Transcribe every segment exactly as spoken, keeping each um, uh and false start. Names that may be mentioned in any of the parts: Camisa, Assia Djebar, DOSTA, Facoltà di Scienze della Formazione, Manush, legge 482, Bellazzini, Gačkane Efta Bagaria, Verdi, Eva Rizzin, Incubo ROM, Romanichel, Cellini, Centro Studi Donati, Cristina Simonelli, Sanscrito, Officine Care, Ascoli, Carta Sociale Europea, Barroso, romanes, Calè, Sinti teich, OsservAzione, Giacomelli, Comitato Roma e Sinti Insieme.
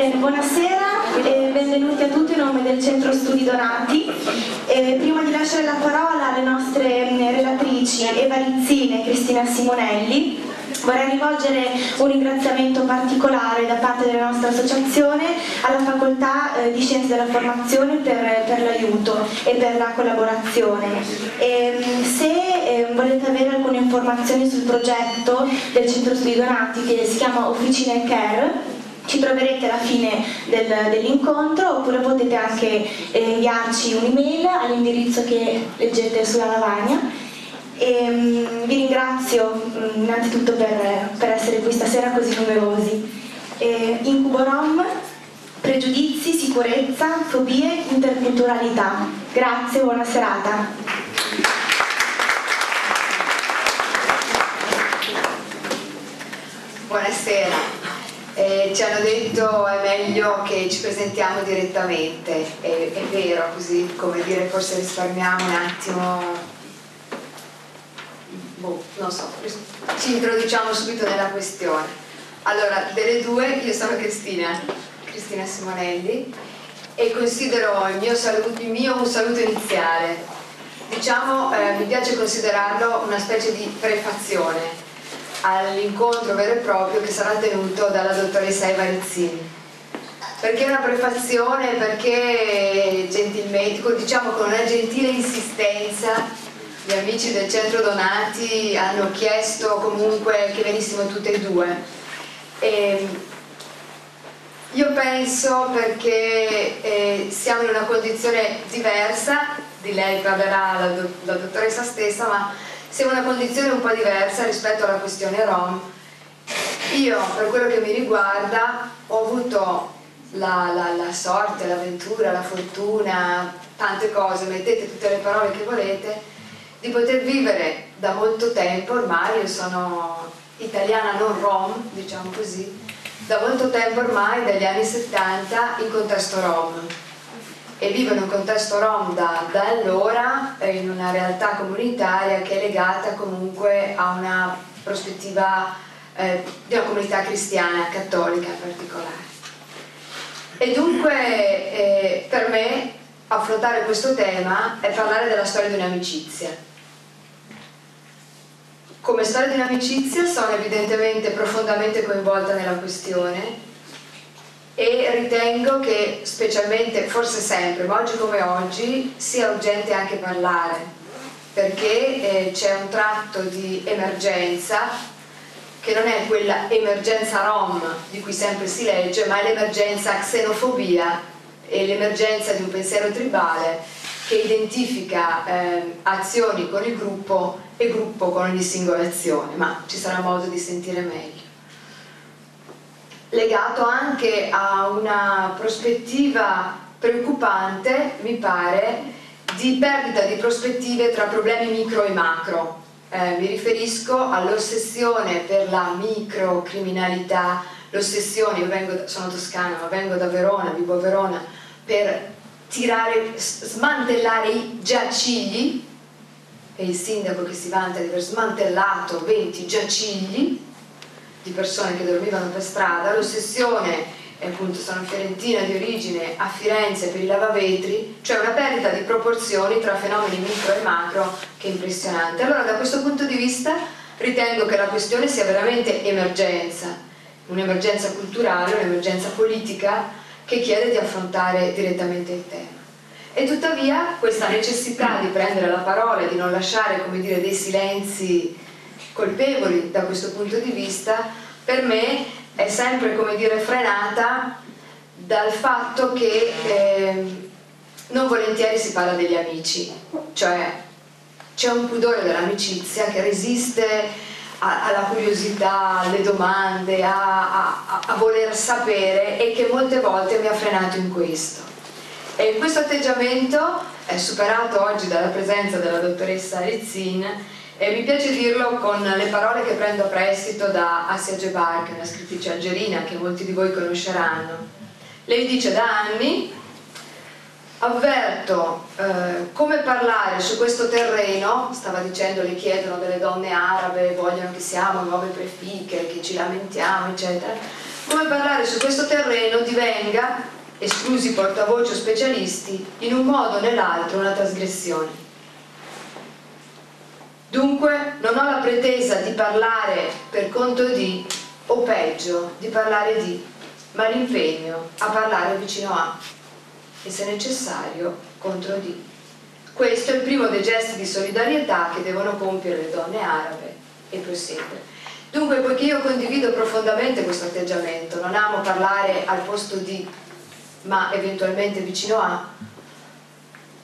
Bene, buonasera e benvenuti a tutti in nome del Centro Studi Donati. E prima di lasciare la parola alle nostre relatrici Eva Rizzin e Cristina Simonelli, vorrei rivolgere un ringraziamento particolare da parte della nostra associazione alla Facoltà di Scienze della Formazione per, per l'aiuto e per la collaborazione. E se volete avere alcune informazioni sul progetto del Centro Studi Donati, che si chiama Officine Care, ci troverete alla fine del, dell'incontro, oppure potete anche inviarci un'email all'indirizzo che leggete sulla lavagna. E vi ringrazio innanzitutto per, per essere qui stasera così numerosi. E Incubo ROM, pregiudizi, sicurezza, fobie, interculturalità. Grazie, buona serata. Buonasera. Eh, ci hanno detto è meglio che ci presentiamo direttamente, è, è vero, così come dire, forse risparmiamo un attimo. Boh, non so, ci introduciamo subito nella questione. Allora, delle due, io sono Cristina, Cristina Simonelli, e considero il mio, saluto, il mio un saluto iniziale. Diciamo, eh, mi piace considerarlo una specie di prefazione all'incontro vero e proprio che sarà tenuto dalla dottoressa Eva Rizzin. Perché una prefazione? Perché gentilmente, diciamo con una gentile insistenza, gli amici del Centro Donati hanno chiesto comunque che venissimo tutte e due. E io penso perché eh, siamo in una condizione diversa, di lei parlerà la, do la dottoressa stessa, ma siamo in una condizione un po' diversa rispetto alla questione ROM. Io, per quello che mi riguarda, ho avuto la, la, la sorte, l'avventura, la fortuna, tante cose, mettete tutte le parole che volete, di poter vivere da molto tempo ormai, io sono italiana non rom, diciamo così, da molto tempo ormai, dagli anni settanta, in contesto rom, e vivo in un contesto rom da, da allora, in una realtà comunitaria che è legata comunque a una prospettiva eh, di una comunità cristiana, cattolica in particolare. E dunque eh, per me affrontare questo tema è parlare della storia di un'amicizia. Come storia di un'amicizia sono evidentemente profondamente coinvolta nella questione e ritengo che specialmente, forse sempre, ma oggi come oggi, sia urgente anche parlare, perché eh, c'è un tratto di emergenza che non è quella emergenza rom di cui sempre si legge, ma è l'emergenza xenofobia e l'emergenza di un pensiero tribale che identifica eh, azioni con il gruppo e gruppo con ogni singola azione, ma ci sarà modo di sentire meglio. Legato anche a una prospettiva preoccupante, mi pare, di perdita di prospettive tra problemi micro e macro. Eh, mi riferisco all'ossessione per la microcriminalità, l'ossessione, io vengo, sono toscana, ma vengo da Verona, vivo a Verona, per tirare, smantellare i giacigli, e il sindaco che si vanta di aver smantellato venti giacigli di persone che dormivano per strada, l'ossessione, e appunto sono fiorentina di origine, a Firenze per i lavavetri, cioè una perdita di proporzioni tra fenomeni micro e macro che è impressionante. Allora da questo punto di vista ritengo che la questione sia veramente emergenza, un'emergenza culturale, un'emergenza politica che chiede di affrontare direttamente il tema. E tuttavia questa necessità di prendere la parola, di non lasciare, come dire, dei silenzi colpevoli da questo punto di vista, per me è sempre, come dire, frenata dal fatto che eh, non volentieri si parla degli amici, cioè c'è un pudore dell'amicizia che resiste a, alla curiosità, alle domande, a, a, a voler sapere, e che molte volte mi ha frenato in questo. E questo atteggiamento è superato oggi dalla presenza della dottoressa Rizzin. E mi piace dirlo con le parole che prendo a prestito da Assia Djebar, che è una scrittrice algerina che molti di voi conosceranno. Lei dice: da anni avverto eh, come parlare su questo terreno, stava dicendo, le chiedono delle donne arabe, vogliono che siamo nuove prefiche, che ci lamentiamo, eccetera, come parlare su questo terreno divenga, esclusi portavoce o specialisti, in un modo o nell'altro una trasgressione. Dunque non ho la pretesa di parlare per conto di, o peggio, di parlare di, ma l'impegno a parlare vicino a, e se necessario, contro di. Questo è il primo dei gesti di solidarietà che devono compiere le donne arabe e prosegue. Dunque, poiché io condivido profondamente questo atteggiamento, non amo parlare al posto di, ma eventualmente vicino a,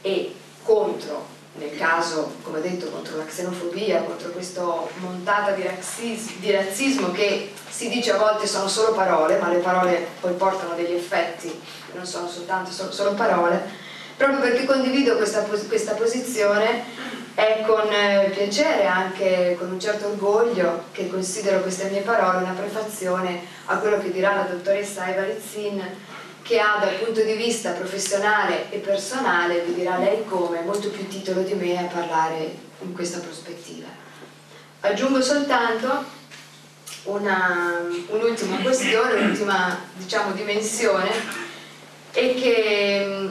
e contro, nel caso, come ho detto, contro la xenofobia, contro questa montata di razzismo, di razzismo che si dice a volte sono solo parole, ma le parole poi portano degli effetti, non sono soltanto sono solo parole, proprio perché condivido questa, questa posizione è con eh, piacere, anche con un certo orgoglio, che considero queste mie parole una prefazione a quello che dirà la dottoressa Eva Rizzin, che ha dal punto di vista professionale e personale, vi dirà lei come, molto più titolo di me a parlare in questa prospettiva. Aggiungo soltanto un'ultima un questione, un'ultima diciamo, dimensione, e che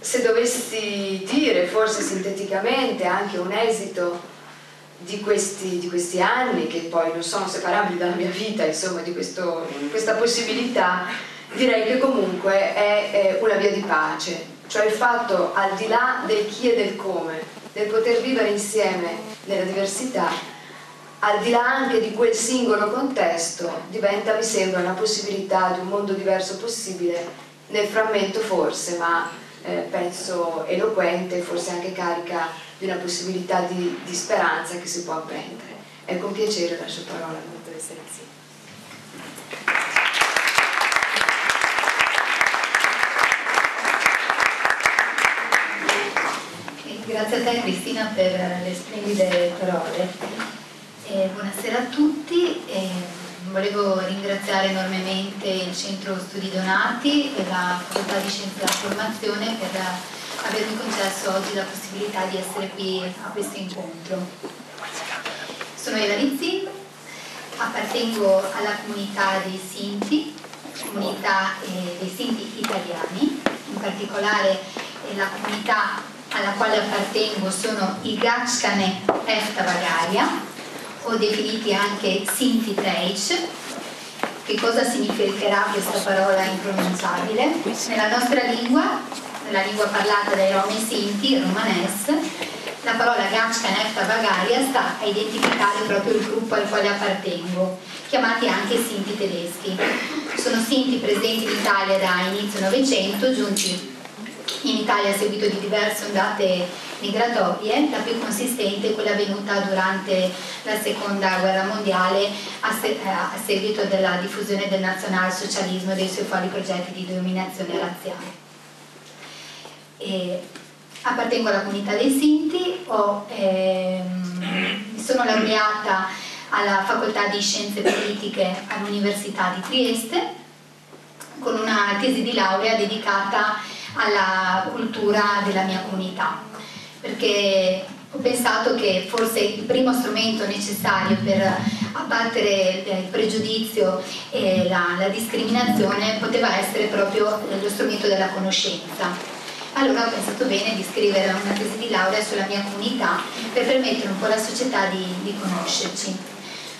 se dovessi dire, forse sinteticamente, anche un esito di questi, di questi anni, che poi non sono separabili dalla mia vita, insomma, di questo, questa possibilità, direi che comunque è una via di pace, cioè il fatto, al di là del chi e del come, del poter vivere insieme nella diversità, al di là anche di quel singolo contesto, diventa, mi sembra, una possibilità di un mondo diverso possibile, nel frammento forse, ma eh, penso eloquente, forse anche carica di una possibilità di, di speranza che si può apprendere. E con piacere lascio parola alla dottoressa Rizzin. Grazie a te Cristina per le splendide parole. Eh, buonasera a tutti, eh, volevo ringraziare enormemente il Centro Studi Donati e la Facoltà di Scienze della Formazione per avermi concesso oggi la possibilità di essere qui a questo incontro. Sono Eva Rizzin, appartengo alla comunità dei Sinti, comunità eh, dei Sinti italiani, in particolare eh, la comunità alla quale appartengo sono i Gačkane Efta Bagaria, o definiti anche Sinti teich. Che cosa significherà questa parola impronunciabile? Nella nostra lingua, nella lingua parlata dai Rom e Sinti, romanes, la parola Gačkane Efta Bagaria sta a identificare proprio il gruppo al quale appartengo, chiamati anche Sinti tedeschi. Sono Sinti presenti in Italia da inizio Novecento, giunti in Italia a seguito di diverse ondate migratorie, la più consistente è quella avvenuta durante la seconda guerra mondiale a, se a seguito della diffusione del nazionalsocialismo e dei suoi folli progetti di dominazione razziale. E appartengo alla comunità dei Sinti, ho, ehm, sono laureata alla Facoltà di Scienze Politiche all'Università di Trieste con una tesi di laurea dedicata alla cultura della mia comunità, perché ho pensato che forse il primo strumento necessario per abbattere il pregiudizio e la, la discriminazione poteva essere proprio lo strumento della conoscenza. Allora ho pensato bene di scrivere una tesi di laurea sulla mia comunità per permettere un po' alla società di, di conoscerci.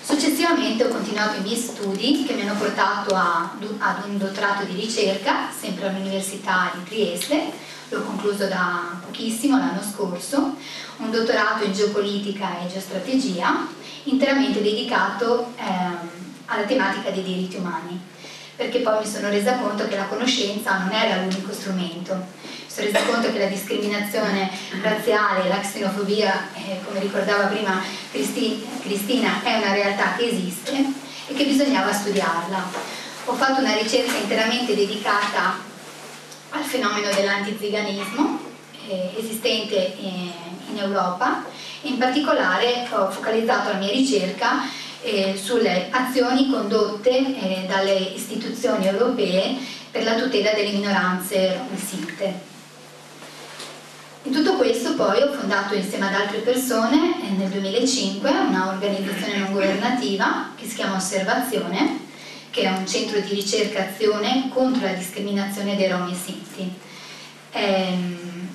Successivamente ho continuato i miei studi che mi hanno portato a, ad un dottorato di ricerca, sempre all'Università di Trieste, l'ho concluso da pochissimo, l'anno scorso, un dottorato in geopolitica e geostrategia, interamente dedicato eh, alla tematica dei diritti umani, perché poi mi sono resa conto che la conoscenza non era l'unico strumento. Mi sono resa conto che la discriminazione razziale, la xenofobia, eh, come ricordava prima Cristi, Cristina, è una realtà che esiste e che bisognava studiarla. Ho fatto una ricerca interamente dedicata al fenomeno dell'antiziganismo eh, esistente eh, in Europa, e in particolare ho focalizzato la mia ricerca Eh, sulle azioni condotte eh, dalle istituzioni europee per la tutela delle minoranze rom-sinte. In tutto questo poi ho fondato insieme ad altre persone eh, nel duemilacinque un'organizzazione non governativa che si chiama Osservazione, che è un centro di ricerca e azione contro la discriminazione dei Rom e Sinti. È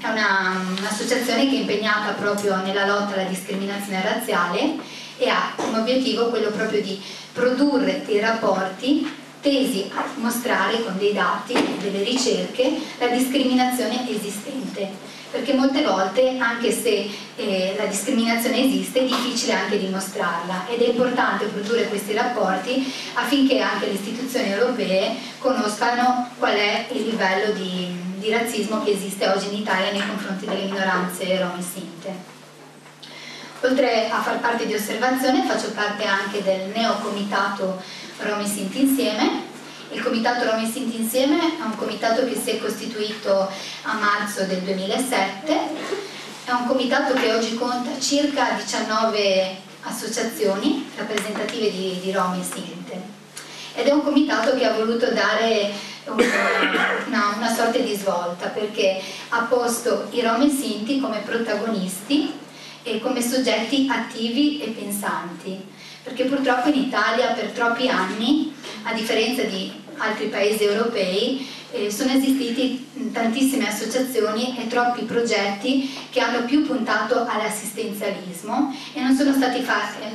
un'associazione che è impegnata proprio nella lotta alla discriminazione razziale e ha come obiettivo quello proprio di produrre dei rapporti tesi a mostrare con dei dati e delle ricerche la discriminazione esistente, perché molte volte, anche se eh, la discriminazione esiste, è difficile anche dimostrarla ed è importante produrre questi rapporti affinché anche le istituzioni europee conoscano qual è il livello di, di razzismo che esiste oggi in Italia nei confronti delle minoranze rom e sinte. Oltre a far parte di Osservazione, faccio parte anche del neocomitato Roma e Sinti Insieme. Il comitato Roma e Sinti Insieme è un comitato che si è costituito a marzo del duemilasette, è un comitato che oggi conta circa diciannove associazioni rappresentative di, di Roma e Sinte, ed è un comitato che ha voluto dare una, una, una sorta di svolta, perché ha posto i Roma e Sinti come protagonisti e come soggetti attivi e pensanti, perché purtroppo in Italia per troppi anni, a differenza di altri paesi europei, eh, sono esistiti tantissime associazioni e troppi progetti che hanno più puntato all'assistenzialismo e non sono stati,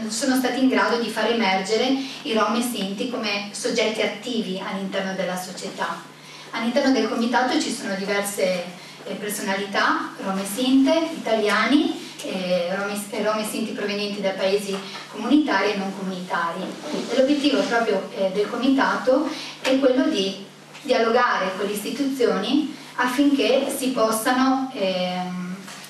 sono stati in grado di far emergere i Rom e Sinti come soggetti attivi all'interno della società. All'interno del comitato ci sono diverse eh, personalità, Rom e Sinte, italiani, Rom e Sinti provenienti da paesi comunitari e non comunitari. L'obiettivo proprio eh, del comitato è quello di dialogare con le istituzioni affinché si possano eh,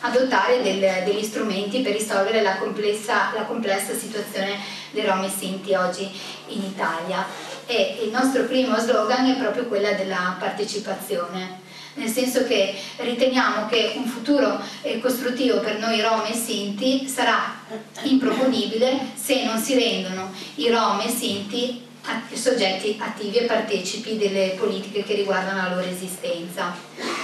adottare del, degli strumenti per risolvere la complessa, la complessa situazione dei Rom e Sinti oggi in Italia. E il nostro primo slogan è proprio quella della partecipazione, nel senso che riteniamo che un futuro costruttivo per noi Rom e Sinti sarà improponibile se non si rendono i Rom e Sinti soggetti attivi e partecipi delle politiche che riguardano la loro esistenza.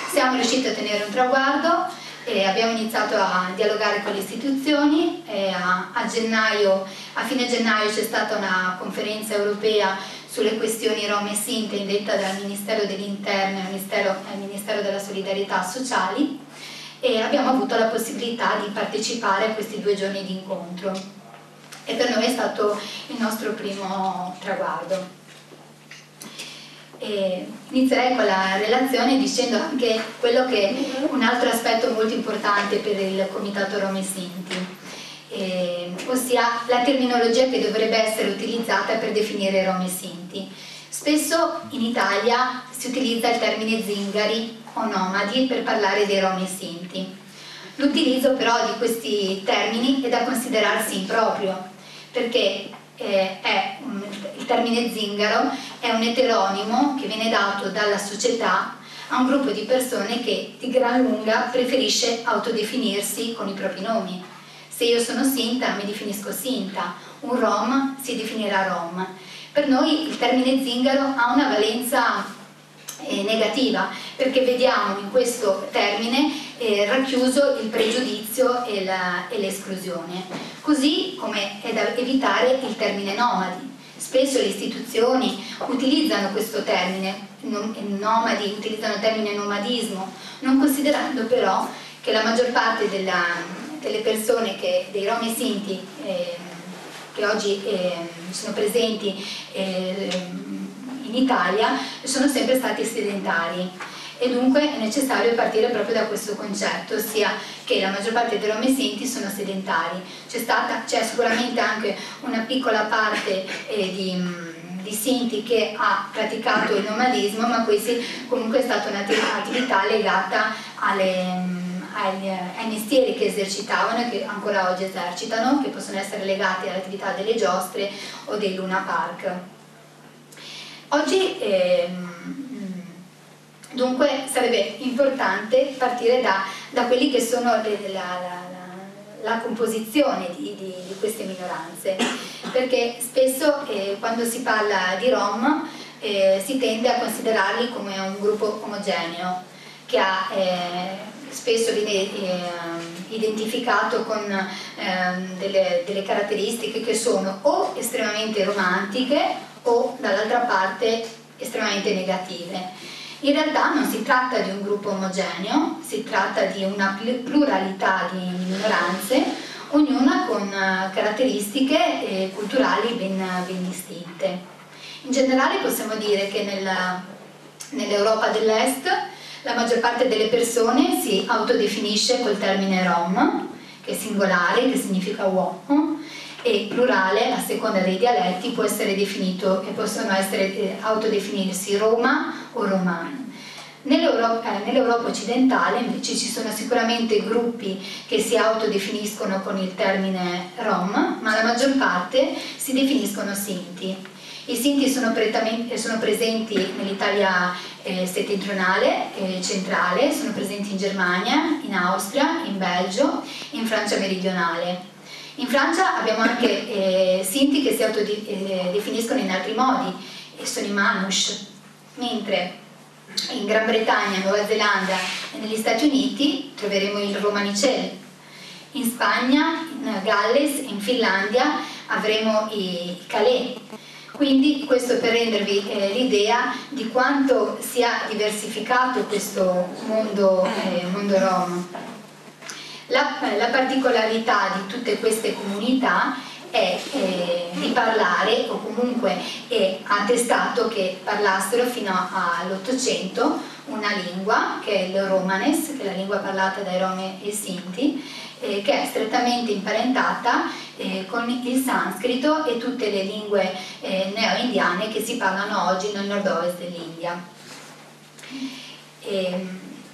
Siamo riusciti a ottenere un traguardo, eh, abbiamo iniziato a dialogare con le istituzioni, eh, a, a, gennaio, a fine gennaio c'è stata una conferenza europea sulle questioni Rom e Sinti indetta dal Ministero dell'Interno e Ministero, al Ministero della Solidarietà Sociali, e abbiamo avuto la possibilità di partecipare a questi due giorni di incontro e per noi è stato il nostro primo traguardo. E inizierei con la relazione dicendo anche quello che è un altro aspetto molto importante per il comitato Rom e Sinti, Eh, ossia la terminologia che dovrebbe essere utilizzata per definire Rom e Sinti. Spesso in Italia si utilizza il termine zingari o nomadi per parlare dei Rom e Sinti. L'utilizzo però di questi termini è da considerarsi improprio, perché eh, è un, il termine zingaro è un eteronimo che viene dato dalla società a un gruppo di persone che di gran lunga preferisce autodefinirsi con i propri nomi. Se io sono Sinta, mi definisco Sinta, un Rom si definirà Rom. Per noi il termine zingaro ha una valenza eh, negativa, perché vediamo in questo termine eh, racchiuso il pregiudizio e l'esclusione. Così come è da evitare il termine nomadi. Spesso le istituzioni utilizzano questo termine, nomadi, utilizzano il termine nomadismo, non considerando però che la maggior parte della... delle persone che, dei Rom e Sinti eh, che oggi eh, sono presenti eh, in Italia sono sempre stati sedentari, e dunque è necessario partire proprio da questo concetto, ossia che la maggior parte dei Rom e Sinti sono sedentari. C'è sicuramente anche una piccola parte eh, di di Sinti che ha praticato il nomadismo, ma questa comunque è stata un'attività legata alle ai mestieri che esercitavano e che ancora oggi esercitano, che possono essere legati all'attività delle giostre o dei Luna Park. Oggi ehm, dunque sarebbe importante partire da, da quelli che sono le, la, la, la, la composizione di, di, di queste minoranze, perché spesso eh, quando si parla di Rom eh, si tende a considerarli come un gruppo omogeneo che ha eh, spesso viene eh, identificato con eh, delle, delle caratteristiche che sono o estremamente romantiche o dall'altra parte estremamente negative. In realtà non si tratta di un gruppo omogeneo, si tratta di una pluralità di minoranze, ognuna con caratteristiche eh, culturali ben, ben distinte. In generale possiamo dire che nella, nell'Europa dell'Est la maggior parte delle persone si autodefinisce col termine rom, che è singolare, che significa uomo, e plurale, a seconda dei dialetti, può essere definito e possono essere, autodefinirsi Roma o Romani. Nell'Europa, eh, nell'Europa occidentale invece ci sono sicuramente gruppi che si autodefiniscono con il termine Rom, ma la maggior parte si definiscono Sinti. I Sinti sono, sono presenti nell'Italia eh, settentrionale e eh, centrale, sono presenti in Germania, in Austria, in Belgio e in Francia meridionale. In Francia abbiamo anche eh, Sinti che si autodefiniscono in altri modi, e sono i Manush, mentre in Gran Bretagna, Nuova Zelanda e negli Stati Uniti troveremo il Romanichel. In Spagna, in Galles e in Finlandia avremo i Calè. Quindi questo per rendervi eh, l'idea di quanto sia diversificato questo mondo, eh, mondo rom. La, la particolarità di tutte queste comunità è eh, di parlare, o comunque è attestato che parlassero fino all'Ottocento una lingua che è il romanes, che è la lingua parlata dai Rom e Sinti, eh, che è strettamente imparentata eh, con il sanscrito e tutte le lingue eh, neo-indiane che si parlano oggi nel nord-ovest dell'India. Eh,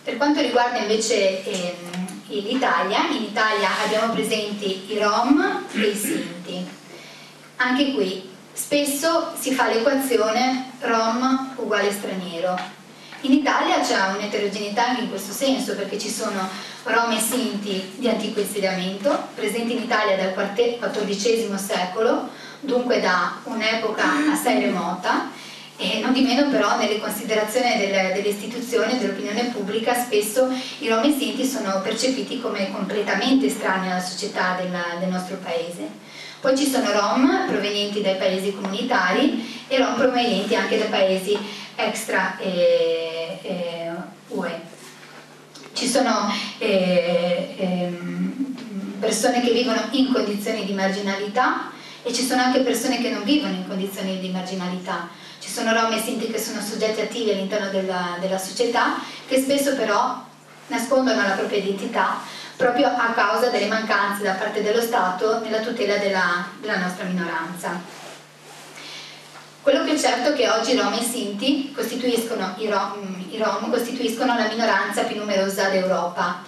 per quanto riguarda invece eh, l'Italia, in Italia abbiamo presenti i Rom e i Sinti. Anche qui spesso si fa l'equazione Rom uguale straniero. In Italia c'è un'eterogeneità anche in questo senso, perché ci sono Rom e Sinti di antico insediamento, presenti in Italia dal quattordicesimo secolo, dunque da un'epoca assai remota, e non di meno però nelle considerazioni delle, delle istituzioni e dell'opinione pubblica spesso i Rom e Sinti sono percepiti come completamente estranei alla società della, del nostro paese. Poi ci sono Rom provenienti dai paesi comunitari e Rom provenienti anche da paesi extra eh, eh, U E. Ci sono eh, eh, persone che vivono in condizioni di marginalità e ci sono anche persone che non vivono in condizioni di marginalità. Ci sono Rom e Sinti che sono soggetti attivi all'interno della, della società, che spesso però nascondono la propria identità proprio a causa delle mancanze da parte dello Stato nella tutela della, della nostra minoranza. Quello che è certo è che oggi Rom e Sinti costituiscono, i Rom, i Rom costituiscono la minoranza più numerosa d'Europa.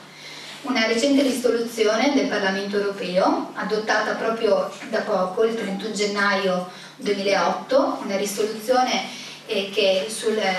Una recente risoluzione del Parlamento europeo, adottata proprio da poco, il trentuno gennaio duemilaotto, una risoluzione eh, che sul, eh,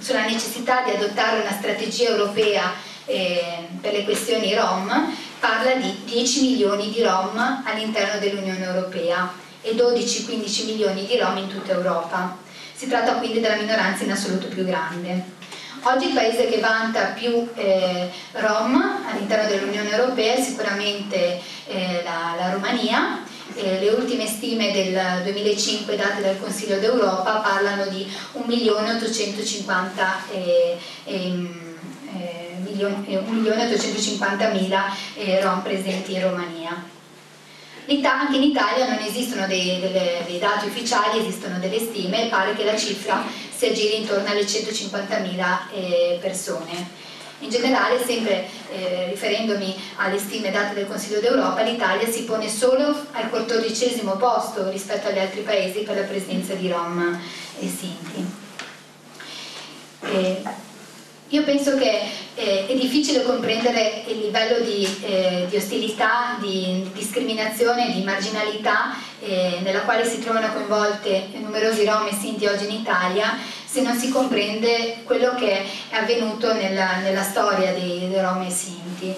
sulla necessità di adottare una strategia europea eh, per le questioni Rom, parla di dieci milioni di Rom all'interno dell'Unione Europea e dodici quindici milioni di Rom in tutta Europa. Si tratta quindi della minoranza in assoluto più grande. Oggi il paese che vanta più eh, Rom all'interno dell'Unione Europea è sicuramente eh, la, la Romania. Eh, le ultime stime del duemilacinque date dal Consiglio d'Europa parlano di un milione ottocentocinquanta eh, eh, milioni, eh, un milione ottocentocinquantamila eh, Rom presenti in Romania. Anche in Italia non esistono dei, delle, dei dati ufficiali, esistono delle stime e pare che la cifra si aggiri intorno alle centocinquantamila eh, persone. In generale, sempre eh, riferendomi alle stime date dal Consiglio d'Europa, l'Italia si pone solo al quattordicesimo posto rispetto agli altri paesi per la presenza di Rom e Sinti. Eh, Io penso che eh, è difficile comprendere il livello di, eh, di ostilità, di, di discriminazione, di marginalità eh, nella quale si trovano coinvolte numerosi Rom e Sinti oggi in Italia, se non si comprende quello che è avvenuto nella, nella storia dei, dei Rom e Sinti.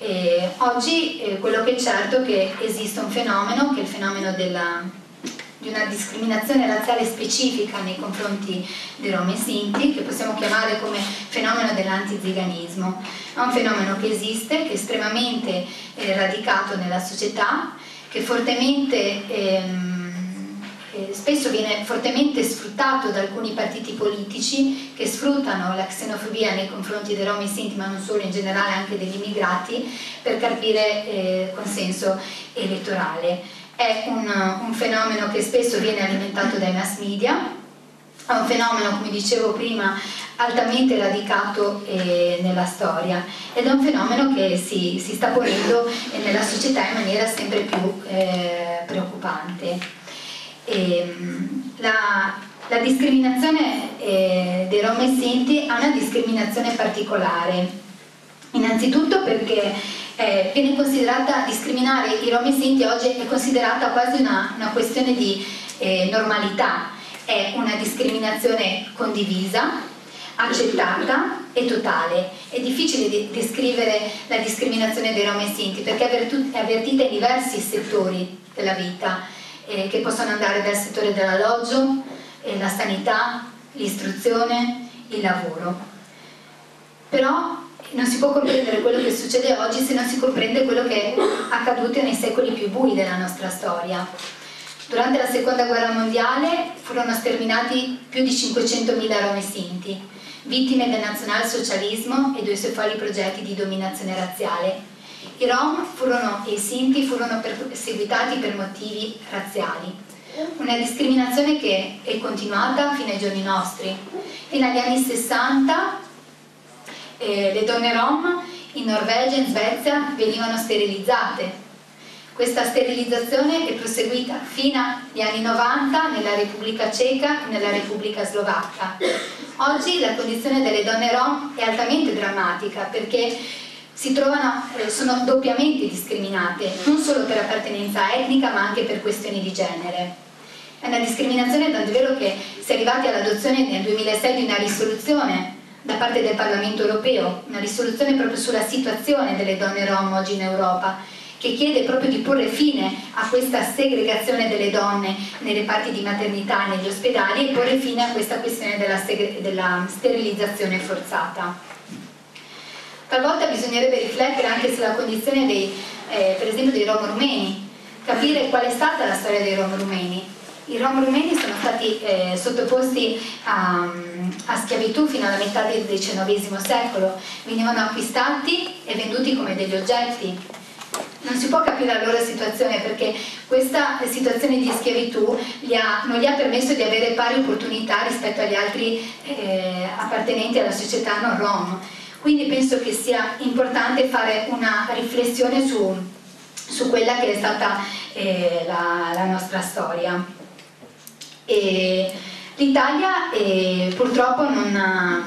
Eh, oggi eh, quello che è certo è che esiste un fenomeno, che è il fenomeno della, di una discriminazione razziale specifica nei confronti dei Rom e Sinti, che possiamo chiamare come fenomeno dell'antiziganismo. È un fenomeno che esiste, che è estremamente eh, radicato nella società, che è fortemente ehm, eh, spesso viene fortemente sfruttato da alcuni partiti politici che sfruttano la xenofobia nei confronti dei Rom e Sinti, ma non solo, in generale anche degli immigrati, per carpire eh, consenso elettorale. È un, un fenomeno che spesso viene alimentato dai mass media, è un fenomeno, come dicevo prima, altamente radicato eh, nella storia, ed è un fenomeno che si, si sta ponendo eh, nella società in maniera sempre più eh, preoccupante. E, la, la discriminazione eh, dei Rom e Sinti ha una discriminazione particolare, innanzitutto perché eh, viene considerata, discriminare i Rom e Sinti oggi è considerata quasi una, una questione di eh, normalità. È una discriminazione condivisa, accettata e totale. È difficile descrivere la discriminazione dei Rom e Sinti perché è avvertita in diversi settori della vita, eh, che possono andare dal settore dell'alloggio, eh, la sanità, l'istruzione, il lavoro. Però non si può comprendere quello che succede oggi se non si comprende quello che è accaduto nei secoli più bui della nostra storia. Durante la seconda guerra mondiale furono sterminati più di cinquecentomila Rom e Sinti, vittime del nazionalsocialismo e dei suoi folli progetti di dominazione razziale. I Rom furono, e i Sinti furono perseguitati per motivi razziali. Una discriminazione che è continuata fino ai giorni nostri. Fino agli anni sessanta eh, le donne Rom in Norvegia e in Svezia venivano sterilizzate. Questa sterilizzazione è proseguita fino agli anni novanta nella Repubblica Ceca e nella Repubblica Slovacca. Oggi la condizione delle donne Rom è altamente drammatica perché si trovano, sono doppiamente discriminate, non solo per appartenenza etnica ma anche per questioni di genere. È una discriminazione tant'è vero che si è arrivati all'adozione nel duemilasei di una risoluzione da parte del Parlamento europeo, una risoluzione proprio sulla situazione delle donne Rom oggi in Europa, che chiede proprio di porre fine a questa segregazione delle donne nelle parti di maternità e negli ospedali e porre fine a questa questione della, della sterilizzazione forzata. Talvolta bisognerebbe riflettere anche sulla condizione dei, eh, per esempio dei Rom rumeni, capire qual è stata la storia dei Rom rumeni. I Rom rumeni sono stati eh, sottoposti a, a schiavitù fino alla metà del diciannovesimo secolo, venivano acquistati e venduti come degli oggetti. Non si può capire la loro situazione perché questa situazione di schiavitù gli ha, non gli ha permesso di avere pari opportunità rispetto agli altri eh, appartenenti alla società non Rom. Quindi penso che sia importante fare una riflessione su, su quella che è stata eh, la, la nostra storia. L'Italia eh, purtroppo non, ha,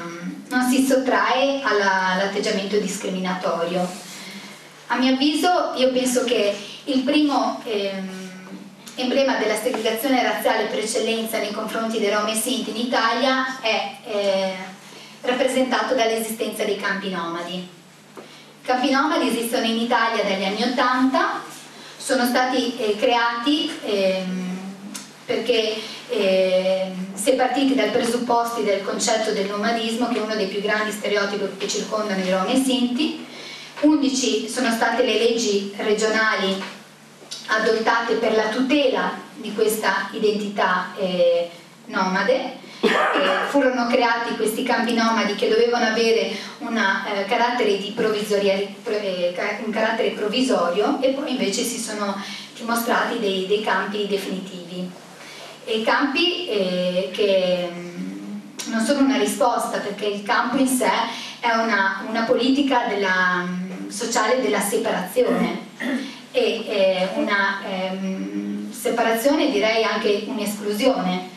non si sottrae all'atteggiamento discriminatorio. A mio avviso, io penso che il primo ehm, emblema della segregazione razziale per eccellenza nei confronti dei Rom e Sinti in Italia è eh, rappresentato dall'esistenza dei campi nomadi. I campi nomadi esistono in Italia dagli anni Ottanta, sono stati eh, creati ehm, perché eh, si è partiti dal presupposto del concetto del nomadismo, che è uno dei più grandi stereotipi che circondano i Rom e Sinti. undici sono state le leggi regionali adottate per la tutela di questa identità eh, nomade. Eh, furono creati questi campi nomadi che dovevano avere una, eh, carattere di eh, un carattere provvisorio e poi invece si sono dimostrati dei, dei campi definitivi. E campi eh, che mh, non sono una risposta, perché il campo in sé è una, una politica della... sociale della separazione e eh, una ehm, separazione, direi anche un'esclusione.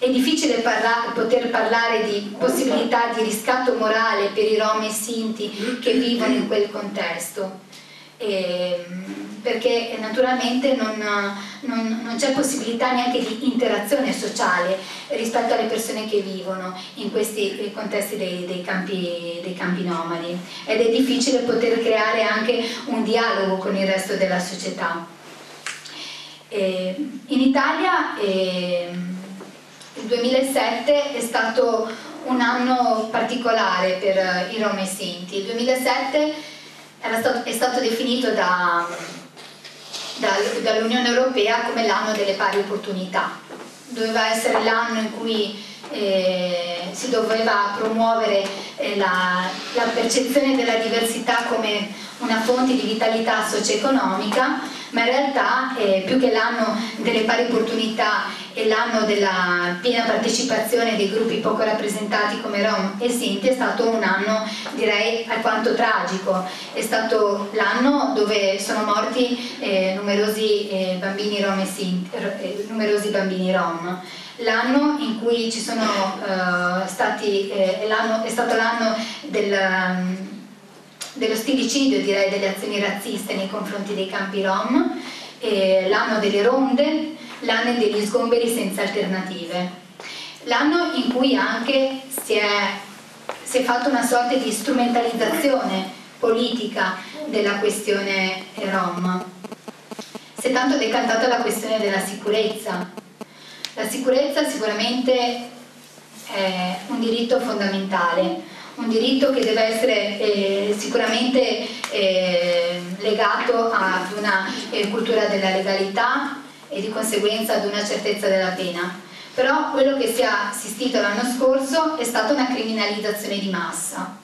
È difficile parla poter parlare di possibilità di riscatto morale per i Rom e Sinti che vivono in quel contesto, e, perché naturalmente non, non, non c'è possibilità neanche di interazione sociale rispetto alle persone che vivono in questi contesti dei, dei, campi, dei campi nomadi, ed è difficile poter creare anche un dialogo con il resto della società. Eh, in Italia eh, il duemilasette è stato un anno particolare per i Rom e Sinti. Il duemilasette Era stato, è stato definito da, da, dall'Unione Europea come l'anno delle pari opportunità. doveva essere l'anno in cui eh, si doveva promuovere eh, la, la percezione della diversità come una fonte di vitalità socio-economica, ma in realtà eh, più che l'anno delle pari opportunità e l'anno della piena partecipazione dei gruppi poco rappresentati come Rom e Sinti, è stato un anno direi alquanto tragico. È stato l'anno dove sono morti eh, numerosi, eh, bambini Rom e Sinti, eh, numerosi bambini Rom. L'anno in cui ci sono eh, stati, eh, è stato l'anno del... dello stilicidio, direi, delle azioni razziste nei confronti dei campi Rom, eh, l'anno delle ronde, l'anno degli sgomberi senza alternative, l'anno in cui anche si è, si è fatta una sorta di strumentalizzazione politica della questione Rom. Si è tanto decantata la questione della sicurezza. La sicurezza sicuramente è un diritto fondamentale, un diritto che deve essere eh, sicuramente eh, legato ad una eh, cultura della legalità e di conseguenza ad una certezza della pena. Però quello che si è assistito l'anno scorso è stata una criminalizzazione di massa,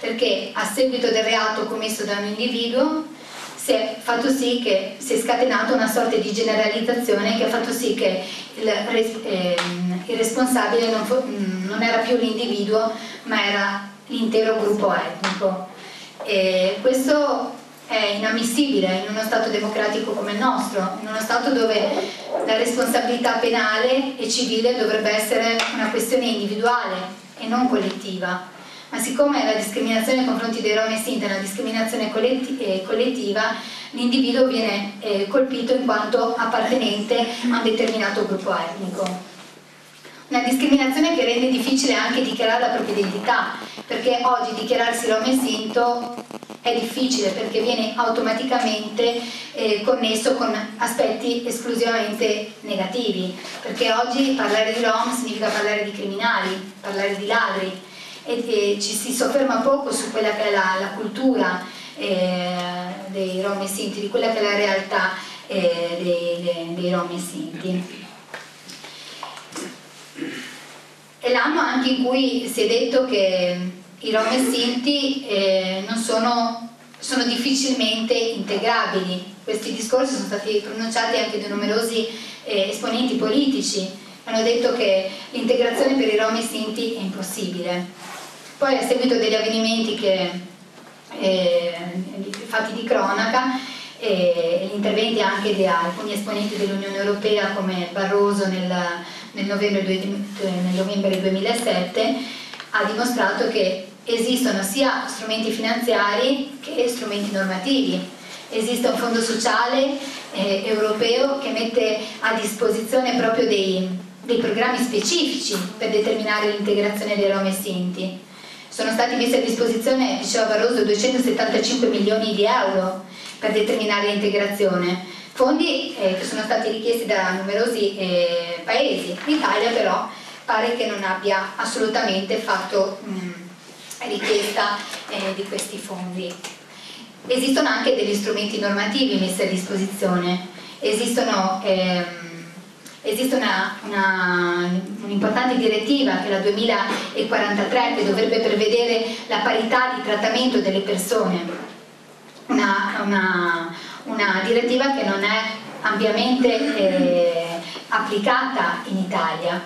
perché a seguito del reato commesso da un individuo si è fatto sì che si è scatenata una sorta di generalizzazione che ha fatto sì che il, eh, il responsabile non, non era più l'individuo, ma era l'intero gruppo etnico, e questo è inammissibile in uno Stato democratico come il nostro, in uno Stato dove la responsabilità penale e civile dovrebbe essere una questione individuale e non collettiva. Ma siccome la discriminazione nei confronti dei Rom e Sinti è una discriminazione collettiva, l'individuo viene eh, colpito in quanto appartenente a un determinato gruppo etnico. Una discriminazione che rende difficile anche dichiarare la propria identità, perché oggi dichiararsi Rom e Sinto è difficile perché viene automaticamente eh, connesso con aspetti esclusivamente negativi, perché oggi parlare di Rom significa parlare di criminali, parlare di ladri, e, e ci si sofferma poco su quella che è la, la cultura eh, dei Rom e Sinti, di quella che è la realtà eh, dei, dei, dei Rom e Sinti. È l'anno anche in cui si è detto che i Rom e Sinti eh, non sono, sono difficilmente integrabili. Questi discorsi sono stati pronunciati anche da numerosi eh, esponenti politici, hanno detto che l'integrazione per i Rom e Sinti è impossibile. Poi, a seguito degli avvenimenti che, eh, fatti di cronaca, e gli interventi anche di alcuni esponenti dell'Unione Europea come Barroso nel, nel, novembre, nel novembre duemilasette, ha dimostrato che esistono sia strumenti finanziari che strumenti normativi. Esiste un fondo sociale eh, europeo che mette a disposizione proprio dei, dei programmi specifici per determinare l'integrazione dei Rom e Sinti. Sono stati messi a disposizione, diceva Barroso, duecentosettantacinque milioni di euro per determinare l'integrazione, fondi eh, che sono stati richiesti da numerosi eh, paesi. L'Italia però pare che non abbia assolutamente fatto mh, richiesta eh, di questi fondi. Esistono anche degli strumenti normativi messi a disposizione, esistono, ehm, esiste un'importante direttiva che è la duemilaquarantatré, che dovrebbe prevedere la parità di trattamento delle persone. Una, una, una direttiva che non è ampiamente eh, applicata in Italia.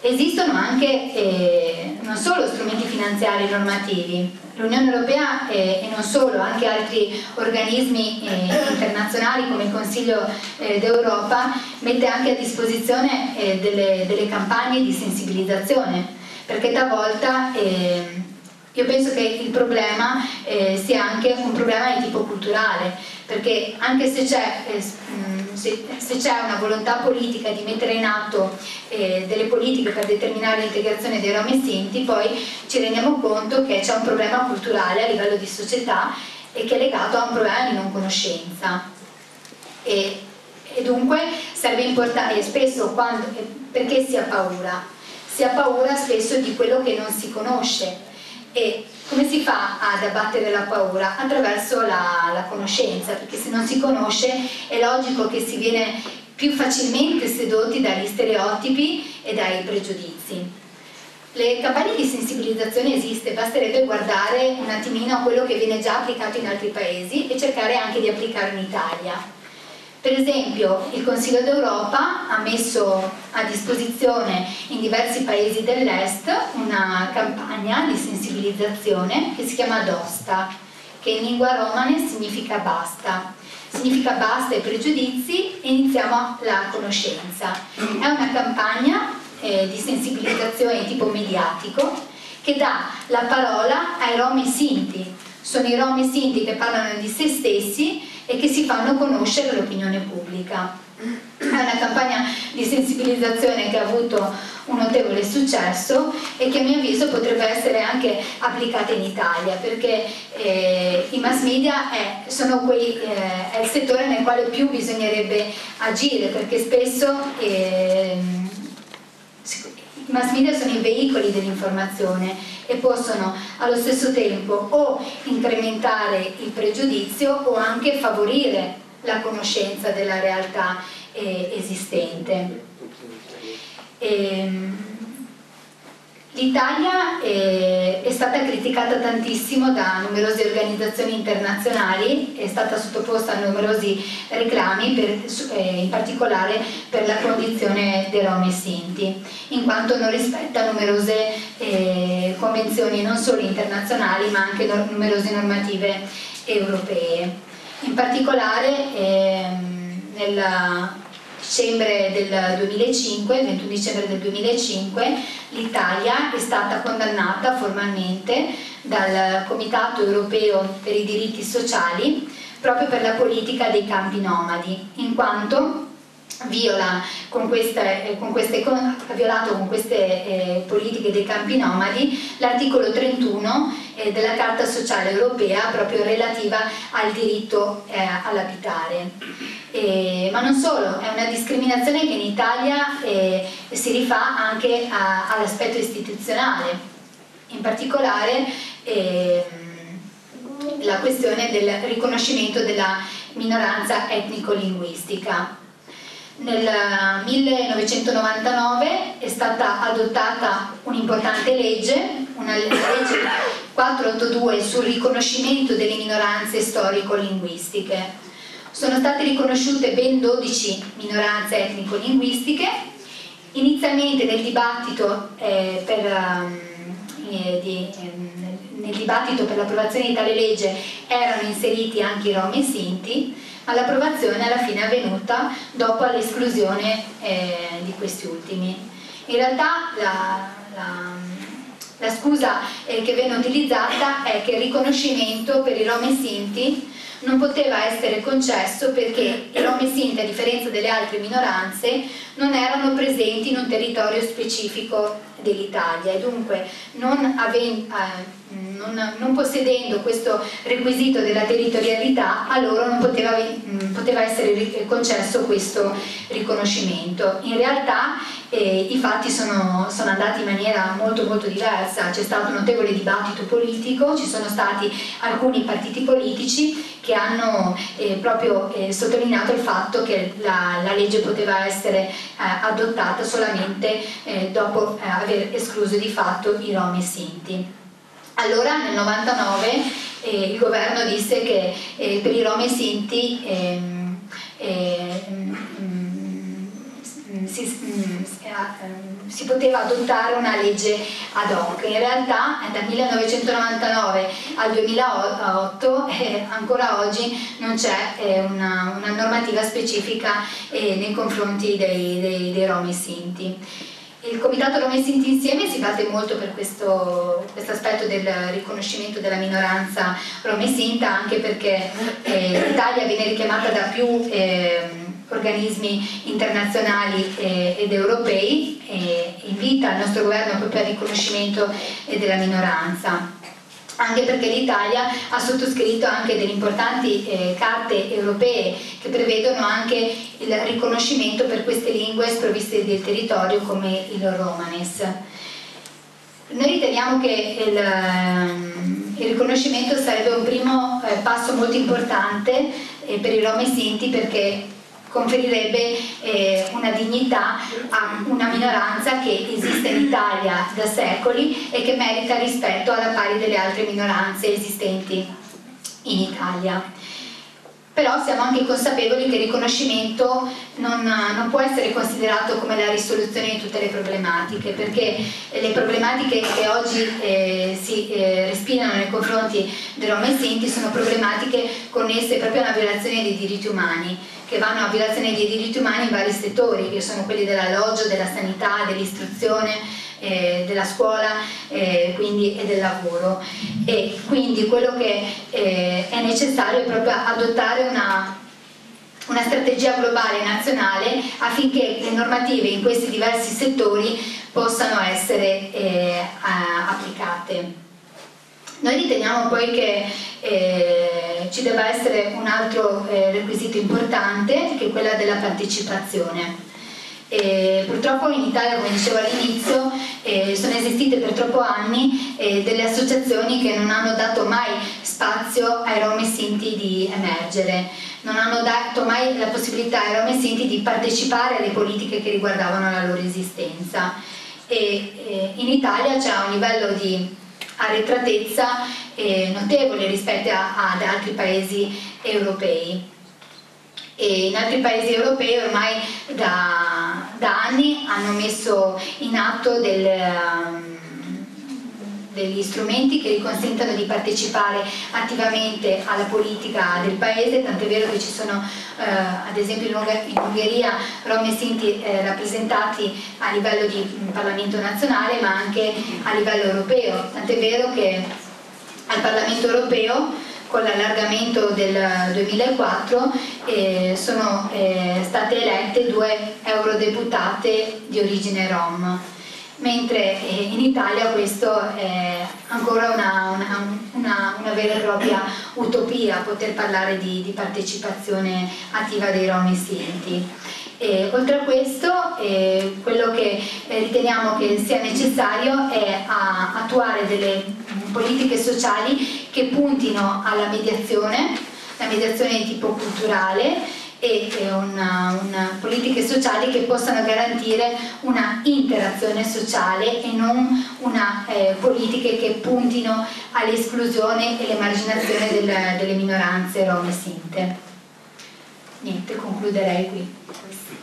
Esistono anche eh, non solo strumenti finanziari normativi, l'Unione Europea eh, e non solo, anche altri organismi eh, internazionali come il Consiglio eh, d'Europa mette anche a disposizione eh, delle, delle campagne di sensibilizzazione, perché talvolta eh, io penso che il problema eh, sia anche un problema di tipo culturale, perché anche se c'è eh, se, se c'è una volontà politica di mettere in atto eh, delle politiche per determinare l'integrazione dei Rom e Sinti, poi ci rendiamo conto che c'è un problema culturale a livello di società e che è legato a un problema di non conoscenza. E, e dunque serve importante, spesso quando, perché si ha paura? Si ha paura spesso di quello che non si conosce. E come si fa ad abbattere la paura? Attraverso la, la conoscenza, perché se non si conosce è logico che si viene più facilmente sedotti dagli stereotipi e dai pregiudizi. Le campagne di sensibilizzazione esiste, basterebbe guardare un attimino a quello che viene già applicato in altri paesi e cercare anche di applicarlo in Italia. Per esempio il Consiglio d'Europa ha messo a disposizione in diversi paesi dell'est una campagna di sensibilizzazione che si chiama DOSTA, che in lingua romane significa basta. Significa basta ai pregiudizi e iniziamo la conoscenza. È una campagna eh, di sensibilizzazione di tipo mediatico che dà la parola ai rom e sinti. Sono i rom e sinti che parlano di se stessi e che si fanno conoscere all'opinione pubblica. È una campagna di sensibilizzazione che ha avuto un notevole successo e che a mio avviso potrebbe essere anche applicata in Italia, perché eh, i mass media è, sono quei, eh, è il settore nel quale più bisognerebbe agire, perché spesso eh, i mass media sono i veicoli dell'informazione e possono allo stesso tempo o incrementare il pregiudizio o anche favorire la conoscenza della realtà eh, esistente. Ehm, L'Italia eh, è stata criticata tantissimo da numerose organizzazioni internazionali, è stata sottoposta a numerosi reclami, per, eh, in particolare per la condizione dei rom e sinti, in quanto non rispetta numerose eh, convenzioni non solo internazionali ma anche no, numerose normative europee. In particolare eh, nel dicembre del duemilacinque, il ventuno dicembre del duemilacinque, l'Italia è stata condannata formalmente dal Comitato Europeo per i diritti sociali proprio per la politica dei campi nomadi, in quanto viola con queste, con queste, con, ha violato con queste eh, politiche dei campi nomadi l'articolo trentuno eh, della Carta Sociale Europea, proprio relativa al diritto eh, all'abitare. Eh, ma non solo, è una discriminazione che in Italia eh, si rifà anche all'aspetto istituzionale, in particolare eh, la questione del riconoscimento della minoranza etnico-linguistica. Nel millenovecentonovantanove è stata adottata un'importante legge, una legge quattrocentottantadue sul riconoscimento delle minoranze storico-linguistiche. Sono state riconosciute ben dodici minoranze etnico-linguistiche. Inizialmente nel dibattito, eh, per, eh, di, eh, nel dibattito per l'approvazione di tale legge erano inseriti anche i rom e sinti, all'approvazione alla fine è avvenuta dopo l'esclusione eh, di questi ultimi. In realtà la, la, la scusa eh, che viene utilizzata è che il riconoscimento per i rom e sinti non poteva essere concesso perché i rom e sinti, a differenza delle altre minoranze, non erano presenti in un territorio specifico dell'Italia e dunque non, eh, non, non possedendo questo requisito della territorialità a loro non poteva, mh, poteva essere concesso questo riconoscimento. In realtà eh, i fatti sono, sono andati in maniera molto molto diversa, c'è stato un notevole dibattito politico, ci sono stati alcuni partiti politici che hanno eh, proprio eh, sottolineato il fatto che la, la legge poteva essere eh, adottata solamente eh, dopo eh, aver escluso di fatto i rom e sinti. Allora nel novantanove eh, il governo disse che eh, per i rom e sinti eh, eh, Si, si poteva adottare una legge ad hoc. In realtà dal millenovecentonovantanove al duemilaotto eh, ancora oggi non c'è eh, una, una normativa specifica eh, nei confronti dei, dei, dei rom e sinti. Il Comitato Roma e Sinti Insieme si batte molto per questo quest aspetto del riconoscimento della minoranza rom e sinta, anche perché eh, l'Italia viene richiamata da più eh, organismi internazionali ed europei e invita il nostro governo proprio al riconoscimento della minoranza, anche perché l'Italia ha sottoscritto anche delle importanti eh, carte europee che prevedono anche il riconoscimento per queste lingue sprovviste del territorio come il romanes. Noi riteniamo che il, il riconoscimento sarebbe un primo passo molto importante per i rom e sinti, perché conferirebbe eh, una dignità a una minoranza che esiste in Italia da secoli e che merita rispetto alla pari delle altre minoranze esistenti in Italia. Però siamo anche consapevoli che il riconoscimento non, non può essere considerato come la risoluzione di tutte le problematiche, perché le problematiche che oggi eh, si eh, respirano nei confronti dei Roma e Sinti sono problematiche connesse proprio a una violazione dei diritti umani, che vanno a violazione dei diritti umani in vari settori, che sono quelli dell'alloggio, della sanità, dell'istruzione, Eh, della scuola eh, quindi, e del lavoro. E quindi quello che eh, è necessario è proprio adottare una, una strategia globale nazionale affinché le normative in questi diversi settori possano essere eh, applicate. Noi riteniamo poi che eh, ci debba essere un altro eh, requisito importante, che è quella della partecipazione. Eh, purtroppo in Italia, come dicevo all'inizio, eh, sono esistite per troppo anni eh, delle associazioni che non hanno dato mai spazio ai Roma e Sinti di emergere, non hanno dato mai la possibilità ai Roma e Sinti di partecipare alle politiche che riguardavano la loro esistenza. E, eh, in Italia c'è un livello di arretratezza eh, notevole rispetto a, ad altri paesi europei. E in altri paesi europei ormai da, da anni hanno messo in atto del, um, degli strumenti che gli consentano di partecipare attivamente alla politica del paese, tant'è vero che ci sono eh, ad esempio in Ungheria Roma e Sinti eh, rappresentati a livello di Parlamento nazionale ma anche a livello europeo, tant'è vero che al Parlamento europeo con l'allargamento del duemilaquattro eh, sono eh, state elette due eurodeputate di origine rom, mentre eh, in Italia questo è ancora una, una, una, una vera e propria utopia, poter parlare di, di partecipazione attiva dei Rom e Sinti. E, oltre a questo, eh, quello che eh, riteniamo che sia necessario è a, attuare delle politiche sociali che puntino alla mediazione, la mediazione di tipo culturale e, e una, una, politiche sociali che possano garantire una interazione sociale e non una, eh, politiche che puntino all'esclusione e all'emarginazione del, delle minoranze Rom e Sinte. Niente, concluderei qui.